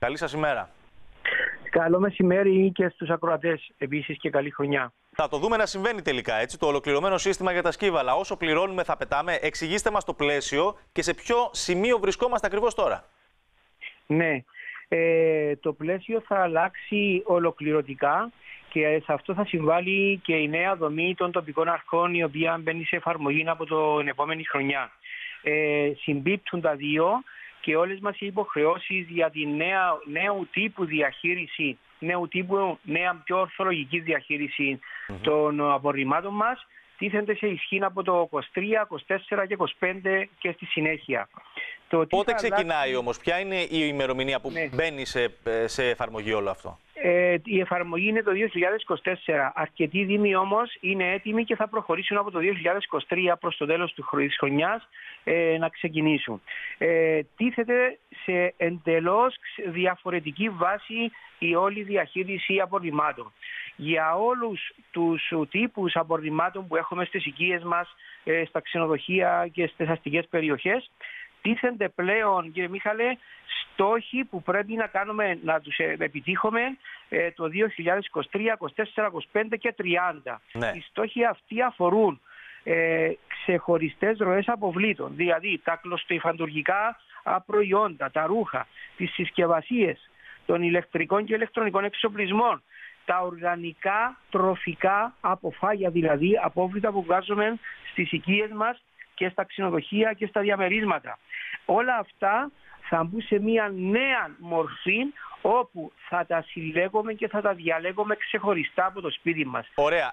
Καλή σας ημέρα. Καλό μεσημέρι και στους ακροατές επίσης και καλή χρονιά. Θα το δούμε να συμβαίνει τελικά, έτσι, το ολοκληρωμένο σύστημα για τα σκύβαλα. Όσο πληρώνουμε θα πετάμε. Εξηγήστε μας το πλαίσιο και σε ποιο σημείο βρισκόμαστε ακριβώς τώρα. Ναι, το πλαίσιο θα αλλάξει ολοκληρωτικά και σε αυτό θα συμβάλλει και η νέα δομή των τοπικών αρχών, η οποία μπαίνει σε εφαρμογή από την επόμενη χρονιά. Συμπίπτουν τα δύο και όλες μας οι υποχρεώσεις για τη νέου τύπου διαχείριση, νέα πιο ορθολογική διαχείριση των απορριμμάτων μας, τίθενται σε ισχύ από το 23, 24 και 25 και στη συνέχεια. Πότε ξεκινάει όμως, ποια είναι η ημερομηνία που μπαίνει σε εφαρμογή όλο αυτό? Η εφαρμογή είναι το 2024. Αρκετοί δήμοι όμως είναι έτοιμοι και θα προχωρήσουν από το 2023 προς το τέλος της χρονιάς να ξεκινήσουν. Τίθεται σε εντελώς διαφορετική βάση η όλη διαχείριση απορριμμάτων. Για όλους τους τύπους απορριμμάτων που έχουμε στις οικίες μας, στα ξενοδοχεία και στις αστικές περιοχές, τίθενται πλέον, κύριε Μίχαλε, στόχοι που πρέπει να κάνουμε, να τους επιτύχουμε το 2023, 2024, 2025 και 2030. Ναι. Οι στόχοι αυτοί αφορούν ξεχωριστές ροές αποβλήτων, δηλαδή τα κλωστοϊφαντουργικά προϊόντα, τα ρούχα, τις συσκευασίες των ηλεκτρικών και ηλεκτρονικών εξοπλισμών, τα οργανικά τροφικά αποφάγια, δηλαδή απόβλητα που βγάζουμε στις οικίες μας και στα ξενοδοχεία και στα διαμερίσματα. Όλα αυτά θα μπουν σε μια νέα μορφή, όπου θα τα συλλέγουμε και θα τα διαλέγουμε ξεχωριστά από το σπίτι μας. Ωραία.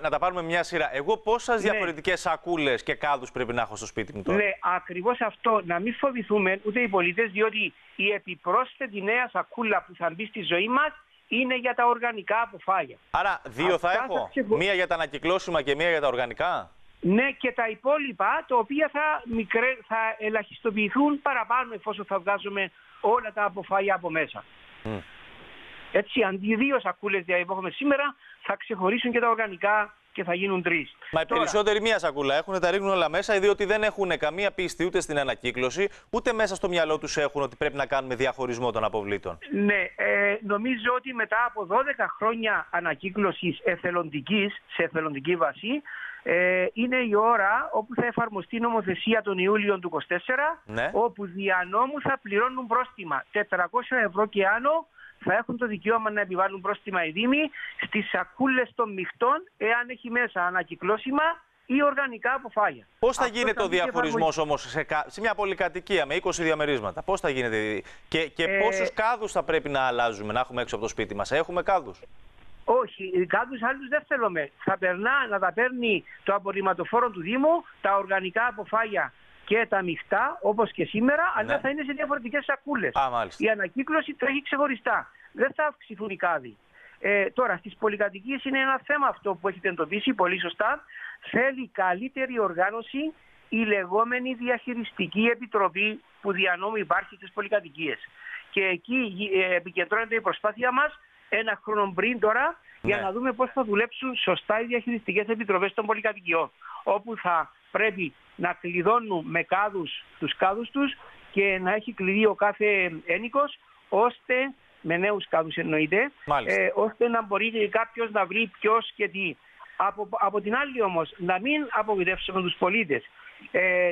Να τα πάρουμε μια σειρά. Εγώ πόσες διαφορετικές σακούλες και κάδους πρέπει να έχω στο σπίτι μου τώρα? Ναι, ακριβώς αυτό. Να μην φοβηθούμε ούτε οι πολίτες, διότι η επιπρόσθετη νέα σακούλα που θα μπει στη ζωή μας είναι για τα οργανικά αποφάγια. Άρα δύο αυτά θα έχω. Μία για τα ανακυκλώσιμα και μία για τα οργανικά. Ναι, και τα υπόλοιπα, τα οποία θα ελαχιστοποιηθούν παραπάνω, εφόσον θα βγάζουμε όλα τα αποφάγια από μέσα. Έτσι, αντί δύο σακούλες που έχουμε σήμερα, θα ξεχωρίσουν και τα οργανικά και θα γίνουν τρεις. Μα οι περισσότεροι μία σακούλα έχουν, τα ρίχνουν όλα μέσα, διότι δεν έχουν καμία πίστη ούτε στην ανακύκλωση, ούτε μέσα στο μυαλό τους έχουν ότι πρέπει να κάνουμε διαχωρισμό των αποβλήτων. Ναι, νομίζω ότι μετά από 12 χρόνια ανακύκλωσης εθελοντικής, σε εθελοντική βάση, είναι η ώρα όπου θα εφαρμοστεί η νομοθεσία τον Ιούλιο του 2024, όπου δια νόμου θα πληρώνουν πρόστιμα. 400 ευρώ και άνω θα έχουν το δικαίωμα να επιβάλλουν πρόστιμα οι δήμοι στις σακούλες των μειχτών, εάν έχει μέσα ανακυκλώσιμα ή οργανικά αποφάγια. Πώς θα γίνεται ο διαχωρισμός όμως σε μια πολυκατοικία με 20 διαμερίσματα? Πώς θα γίνεται και πόσους κάδους θα πρέπει να αλλάζουμε, να έχουμε έξω από το σπίτι μας? Έχουμε κάδους? Όχι, κάποιους άλλους δεν θέλουμε. Θα περνά να τα παίρνει το απορριμματοφόρο του Δήμου, τα οργανικά αποφάγια και τα μειχτά, όπως και σήμερα, αλλά θα είναι σε διαφορετικές σακούλες. Η ανακύκλωση τρέχει ξεχωριστά. Δεν θα αυξηθούν οι κάδοι. Τώρα, στις πολυκατοικίες είναι ένα θέμα αυτό που έχετε εντοπίσει πολύ σωστά. Θέλει καλύτερη οργάνωση η λεγόμενη διαχειριστική επιτροπή που δια νόμου υπάρχει στις πολυκατοικίες. Και εκεί επικεντρώνεται η προσπάθεια μας. Ένα χρόνο πριν τώρα, για να δούμε πώς θα δουλέψουν σωστά οι διαχειριστικές επιτροπές των πολυκατοικιών, όπου θα πρέπει να κλειδώνουν με κάδους τους κάδους τους και να έχει κλειδί ο κάθε ένοικος, ώστε, με νέους κάδους εννοείται, ώστε να μπορεί κάποιος να βρει ποιος και τι. Από την άλλη όμως, να μην απογοητεύσουμε τους πολίτες.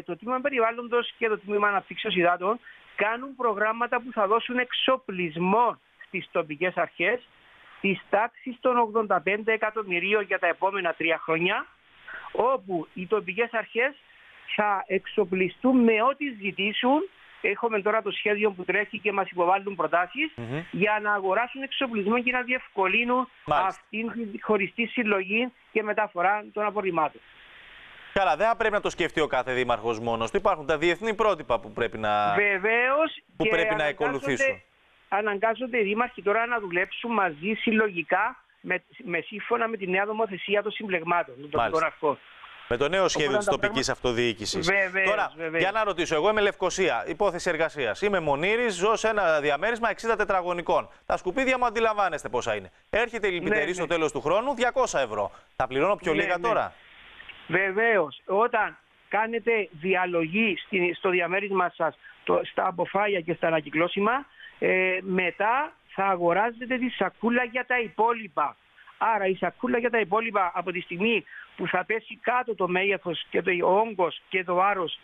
Το Τμήμα Περιβάλλοντος και το Τμήμα Αναπτύξεως Υδάτων κάνουν προγράμματα που θα δώσουν εξοπλισμό στις τοπικές αρχές, της τάξης των 85 εκατομμυρίων για τα επόμενα 3 χρόνια, όπου οι τοπικές αρχές θα εξοπλιστούν με ό,τι ζητήσουν. Έχουμε τώρα το σχέδιο που τρέχει και μας υποβάλλουν προτάσεις για να αγοράσουν εξοπλισμό και να διευκολύνουν αυτήν τη χωριστή συλλογή και μεταφορά των απορριμμάτων. Καλά, δεν θα πρέπει να το σκεφτεί ο κάθε δήμαρχος μόνος του. Υπάρχουν τα διεθνή πρότυπα που πρέπει να, να ακολουθήσουν. Αναγκάζονται οι δήμαρχοι τώρα να δουλέψουν μαζί συλλογικά με σύμφωνα με τη νέα νομοθεσία των συμπλεγμάτων των τοπικών αρχών. Με το νέο σχέδιο της τοπικής αυτοδιοίκησης. Τώρα, για να ρωτήσω, εγώ είμαι Λευκοσία, υπόθεση εργασίας. Είμαι Μονήρης, ζω σε ένα διαμέρισμα 60 τετραγωνικών. Τα σκουπίδια μου αντιλαμβάνεστε πόσα είναι. Έρχεται η λυπητερή στο τέλος του χρόνου, 200 ευρώ. Θα πληρώνω πιο λίγα τώρα? Βεβαίως. Όταν κάνετε διαλογή στο διαμέρισμα σας στα αποφάγια και στα ανακυκλώσιμα, μετά θα αγοράζετε τη σακούλα για τα υπόλοιπα. Άρα η σακούλα για τα υπόλοιπα, από τη στιγμή που θα πέσει κάτω το μέγεθος και ο όγκος και το βάρος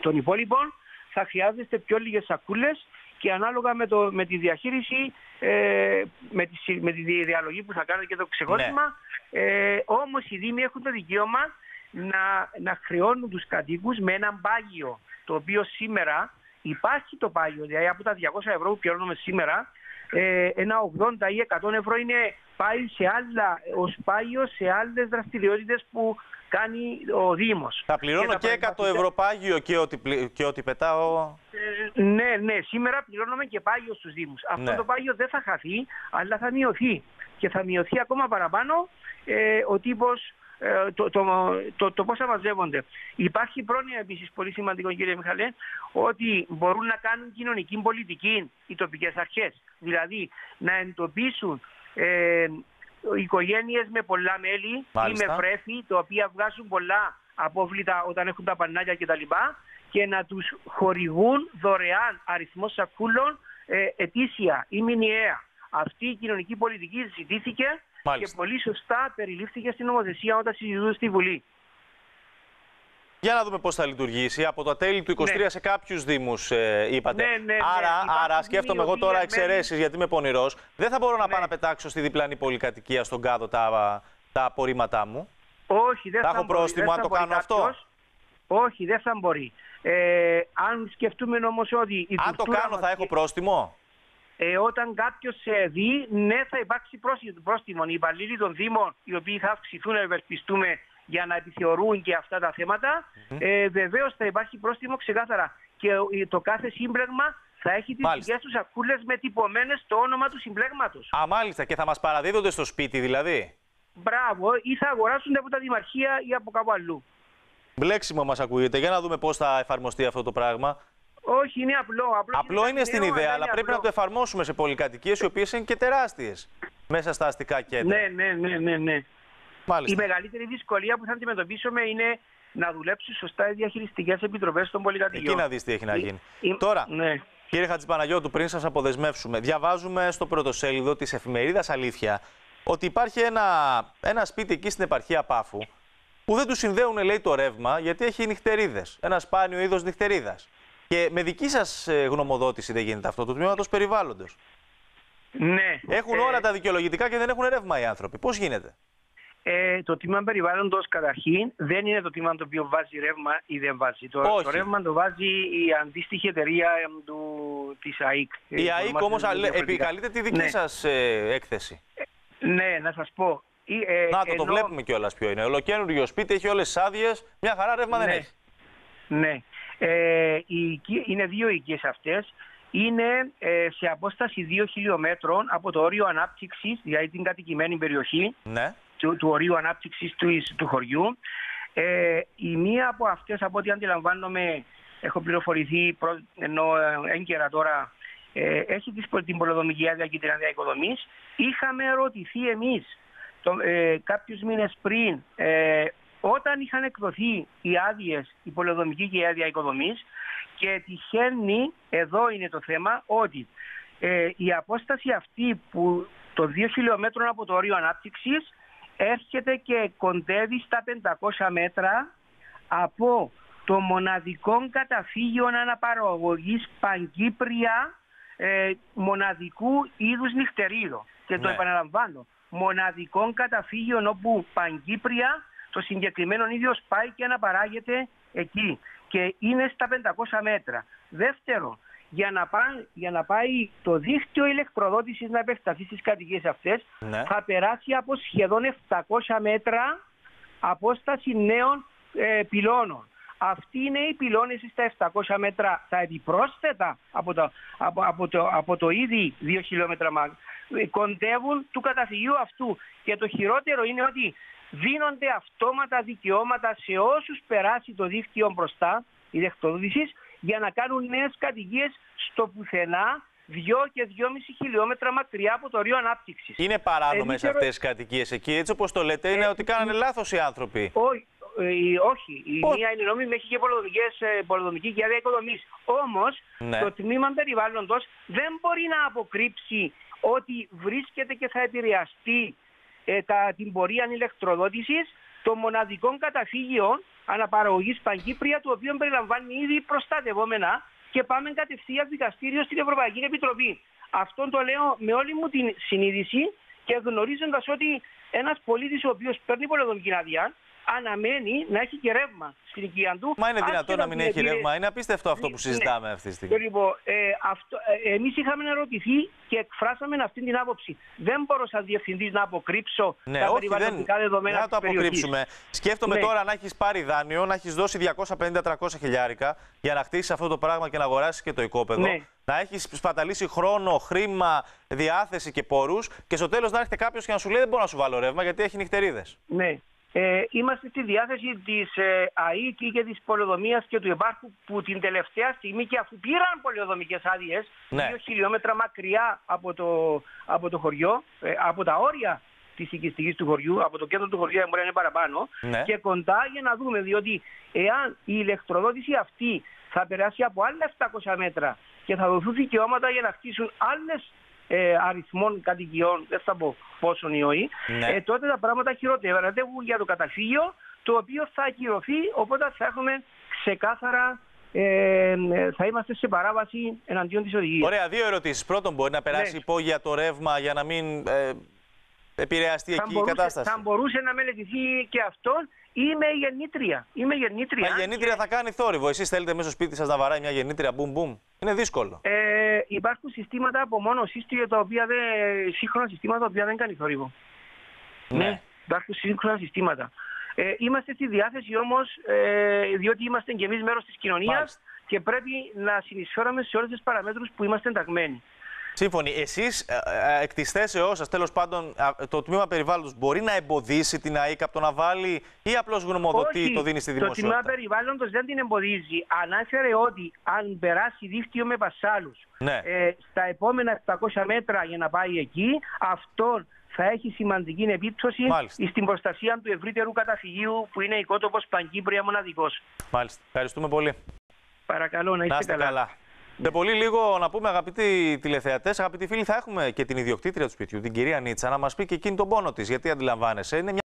των υπόλοιπων, θα χρειάζεστε πιο λίγες σακούλες και ανάλογα με τη διαχείριση, με τη διαλογή που θα κάνετε και το ξεχώρισμα. Ναι. Όμως οι Δήμοι έχουν το δικαίωμα να χρεώνουν τους κατοίκους με έναν πάγιο, το οποίο σήμερα υπάρχει το πάγιο, δηλαδή από τα 200 ευρώ που πληρώνουμε σήμερα, ένα 80 ή 100 ευρώ είναι πάει σε άλλα, ως πάγιο σε άλλες δραστηριότητες που κάνει ο Δήμος. Θα πληρώνω και 100 ευρώ πάγιο και ό,τι πετάω. Ναι, σήμερα πληρώνουμε και πάγιο στους Δήμους. Αυτό το πάγιο δεν θα χαθεί, αλλά θα μειωθεί. Και θα μειωθεί ακόμα παραπάνω ο τύπος, το πώς θα μαζεύονται. Υπάρχει πρόνοια επίσης πολύ σημαντικό, κύριε Μιχαλέ, ότι μπορούν να κάνουν κοινωνική πολιτική οι τοπικές αρχές. Δηλαδή να εντοπίσουν οικογένειες με πολλά μέλη, μάλιστα, ή με βρέφη, τα οποία βγάζουν πολλά απόβλητα όταν έχουν τα πανάκια κτλ. Και να τους χορηγούν δωρεάν αριθμό σακούλων ετήσια ή μηνιαία. Αυτή η κοινωνική πολιτική ζητήθηκε, μάλιστα, και πολύ σωστά περιλήφθηκε στην νομοθεσία όταν συζητούσε στη Βουλή. Για να δούμε πώς θα λειτουργήσει. Από τα τέλη του 23, ναι, σε κάποιους Δήμους είπατε. Ναι. Άρα σκέφτομαι εγώ τώρα εξαιρέσεις, γιατί είμαι πονηρός. Δεν θα μπορώ να πάω να πετάξω στη διπλανή πολυκατοικία στον κάδο τα απορρίμματά μου. Όχι, δεν θα έχω πρόστιμο αν το κάνω αυτό. Όχι, δεν θα μπορεί. Αν σκεφτούμε όμως ότι... Αν το κάνω θα έχω πρόστιμο. Όταν κάποιος σε δει, ναι, θα υπάρξει πρόστιμο. Οι υπαλλήλοι των Δήμων, οι οποίοι θα αυξηθούν, ευελπιστούμε, για να επιθεωρούν και αυτά τα θέματα, βεβαίως θα υπάρχει πρόστιμο ξεκάθαρα. Και το κάθε σύμπλεγμα θα έχει τις δικές τους σακούλες με τυπωμένες το όνομα του συμπλέγματος. Α, μάλιστα. Και θα μας παραδίδονται στο σπίτι δηλαδή. Μπράβο. Ή θα αγοράσουν από τα δημαρχία ή από κάπου αλλού. Μπλέξιμο μας ακούγεται. Για να δούμε πώς θα εφαρμοστεί αυτό το πράγμα. Όχι, είναι απλό. Απλό είναι στην ιδέα, αλλά πρέπει να το εφαρμόσουμε σε πολυκατοικίες, οι οποίες είναι και τεράστιες μέσα στα αστικά κέντρα. Ναι. Μάλιστα. Η μεγαλύτερη δυσκολία που θα αντιμετωπίσουμε είναι να δουλέψουν σωστά οι διαχειριστικές επιτροπές των πολυκατοικιών. Εκεί να δεις τι έχει να γίνει. Τώρα, ναι, κύριε Χατζηπαναγιώτου, πριν σας αποδεσμεύσουμε, διαβάζουμε στο πρωτοσέλιδο της εφημερίδας Αλήθεια ότι υπάρχει ένα σπίτι εκεί στην επαρχία Πάφου που δεν του συνδέουν, λέει, το ρεύμα γιατί έχει νυχτερίδες. Ένα σπάνιο είδος νυχτερίδας. Και με δική σας γνωμοδότηση δεν γίνεται αυτό, του Τμήματος Περιβάλλοντος. Ναι. Έχουν όλα τα δικαιολογητικά και δεν έχουν ρεύμα οι άνθρωποι. Πώς γίνεται? Το τμήμα περιβάλλοντος καταρχήν δεν είναι το τμήμα το οποίο βάζει ρεύμα ή δεν βάζει. Το ρεύμα το βάζει η αντίστοιχη εταιρεία της ΑΕΚ. Η ΑΕΚ όμως επικαλείται τη δική σας έκθεση. Ναι, να σας πω. Το βλέπουμε κιόλας ποιο είναι. Ολοκαίνουργιο σπίτι, έχει όλες τις άδειες, μια χαρά ρεύμα δεν έχει. Ναι. Είναι δύο οικίες αυτές. Είναι σε απόσταση 2 χιλιόμετρων από το όριο ανάπτυξης, δηλαδή την κατοικημένη περιοχή, ναι, του ορίου ανάπτυξης του χωριού. Η μία από αυτές, από ό,τι αντιλαμβάνομαι, έχω πληροφορηθεί ενώ έγκαιρα τώρα, έχει την πολεοδομική άδεια και την άδεια οικοδομής. Είχαμε ερωτηθεί εμείς κάποιους μήνες πριν, όταν είχαν εκδοθεί οι άδειες, η πολεοδομική και η άδεια οικοδομής, και τυχαίνει, εδώ είναι το θέμα, ότι η απόσταση αυτή που των 2 χιλιόμετρων από το όριο ανάπτυξης έρχεται και κοντεύει στα 500 μέτρα από το μοναδικό καταφύγιο αναπαραγωγής πανκύπρια, μοναδικού είδους νυχτερίδο. Και το επαναλαμβάνω, μοναδικό καταφύγιο, όπου πανκύπρια το συγκεκριμένο ίδιος πάει και αναπαράγεται εκεί. Και είναι στα 500 μέτρα. Δεύτερο, για να πάει το δίκτυο ηλεκτροδότησης να επεκταθεί στις κατοικίες αυτές, ναι, θα περάσει από σχεδόν 700 μέτρα απόσταση νέων πυλώνων. Αυτοί είναι οι πυλώνες στα 700 μέτρα, τα επιπρόσθετα από το ήδη 2 χιλιόμετρα κοντεύουν του καταφυγίου αυτού. Και το χειρότερο είναι ότι δίνονται αυτόματα δικαιώματα σε όσους περάσει το δίκτυο μπροστά ηλεκτροδότησης, για να κάνουν νέες κατοικίες στο πουθενά, 2 και 2,5 χιλιόμετρα μακριά από το όριο ανάπτυξης. Είναι παράνομες αυτές οι κατοικίες εκεί, έτσι όπως το λέτε, είναι ότι κάνανε λάθος οι άνθρωποι. Όχι, η μία είναι νόμιμη, έχει και πολεοδομική και άδεια οικοδομής. Όμως, το τμήμα περιβάλλοντος δεν μπορεί να αποκρύψει ότι βρίσκεται και θα επηρεαστεί την πορεία ηλεκτροδότησης των μοναδικών καταφύγιων αναπαραγωγής Παγκύπρια, του οποίου περιλαμβάνει ήδη προστατευόμενα και πάμε κατευθείαν δικαστήριο στην Ευρωπαϊκή Επιτροπή. Αυτό το λέω με όλη μου την συνείδηση και γνωρίζοντας ότι ένας πολίτης ο οποίος παίρνει πολεοδομική άδεια αναμένει να έχει και ρεύμα στην οικία του. Μα είναι δυνατόν να μην έχει ρεύμα. Είναι απίστευτο αυτό που συζητάμε αυτή τη στιγμή. Λοιπόν, εμείς είχαμε ερωτηθεί και εκφράσαμε αυτή την άποψη. Δεν μπορώ σαν διευθυντής να αποκρύψω τα περιβαλλοντικά δεδομένα. Να το αποκρύψουμε. Σκέφτομαι τώρα να έχεις πάρει δάνειο, να έχεις δώσει 250-300 χιλιάρικα για να χτίσεις αυτό το πράγμα και να αγοράσεις και το οικόπεδο. Ναι. Να έχεις σπαταλήσει χρόνο, χρήμα, διάθεση και πόρους και στο τέλος να έρχεται κάποιος και να σου λέει δεν μπορώ να σου βάλω ρεύμα γιατί έχει νυχτερίδες. Ναι. Είμαστε στη διάθεση της ΑΕΚ και της πολεοδομίας και του επάρχου που την τελευταία στιγμή και αφού πήραν πολεοδομικές άδειες 2 χιλιόμετρα μακριά από το χωριό, από τα όρια της οικιστικής του χωριού, από το κέντρο του χωριού μπορεί να είναι παραπάνω και κοντά για να δούμε, διότι εάν η ηλεκτροδότηση αυτή θα περάσει από άλλα 700 μέτρα και θα δοθούν δικαιώματα για να χτίσουν άλλες αριθμών κατοικιών, δεν θα πω πόσον ιόη, τότε τα πράγματα χειροτεύουν για το καταφύγιο, το οποίο θα ακυρωθεί, οπότε θα έχουμε ξεκάθαρα, θα είμαστε σε παράβαση εναντίον της οδηγίας. Ωραία, 2 ερωτήσεις. Πρώτον, μπορεί να περάσει υπόγεια το ρεύμα για να μην επηρεαστεί εκεί η κατάσταση. Θα μπορούσε να μελετηθεί και αυτό. Είμαι γεννήτρια. Η γεννήτρια θα κάνει θόρυβο. Εσείς θέλετε μέσα στο σπίτι σας να βαράει μια γεννήτρια, μπουμ μπουμ. Είναι δύσκολο. Υπάρχουν συστήματα απομόνωσης, σύγχρονα συστήματα τα οποία δεν κάνει θόρυβο. Ναι. Υπάρχουν σύγχρονα συστήματα. Είμαστε στη διάθεση όμως, διότι είμαστε και εμείς μέρος της κοινωνίας και πρέπει να συνεισφέρουμε σε όλες τις παραμέτρους που είμαστε ενταγμένοι. Σύμφωνοι. Εσείς, εκ της θέσεώς σας, τέλος πάντων, το τμήμα περιβάλλοντος μπορεί να εμποδίσει την ΑΕΚ από το να βάλει ή απλώς γνωμοδοτεί, το δίνει στη δημοσιότητα? Το τμήμα περιβάλλοντος δεν την εμποδίζει. Ανάφερε ότι αν περάσει δίκτυο με πασάλους στα επόμενα 700 μέτρα για να πάει εκεί, αυτό θα έχει σημαντική επίπτωση στην προστασία του ευρύτερου καταφυγίου που είναι οικότοπος Παγκύπρια μοναδικός. Μάλιστα. Ευχαριστούμε πολύ. Παρακαλώ, να είστε καλά. Σε πολύ λίγο, να πούμε, αγαπητοί τηλεθεατές, αγαπητοί φίλοι, θα έχουμε και την ιδιοκτήτρια του σπιτιού, την κυρία Νίτσα, να μας πει και εκείνη τον πόνο της. Γιατί αντιλαμβάνεσαι, είναι μια